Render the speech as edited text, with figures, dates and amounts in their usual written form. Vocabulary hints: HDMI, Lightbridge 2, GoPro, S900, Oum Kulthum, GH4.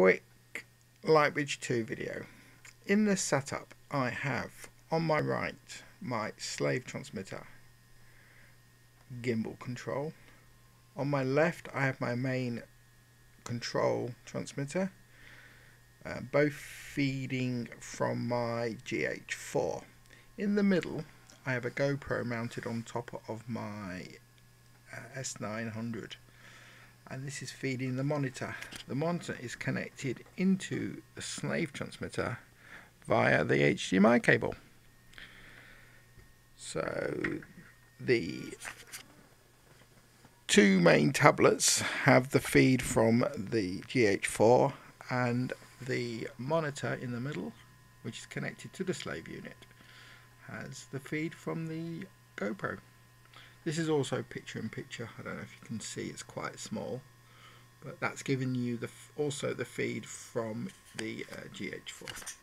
quick Lightbridge 2 video. In this setup I have on my right my slave transmitter gimbal control. On my left I have my main control transmitter, both feeding from my GH4. In the middle I have a GoPro mounted on top of my S900, and this is feeding the monitor. The monitor is connected into the slave transmitter via the HDMI cable. So the two main tablets have the feed from the GH4 and the monitor in the middle, which is connected to the slave unit, has the feed from the GoPro. This is also picture in picture. I don't know if you can see, it's quite small, but that's giving you also the feed from the GH4.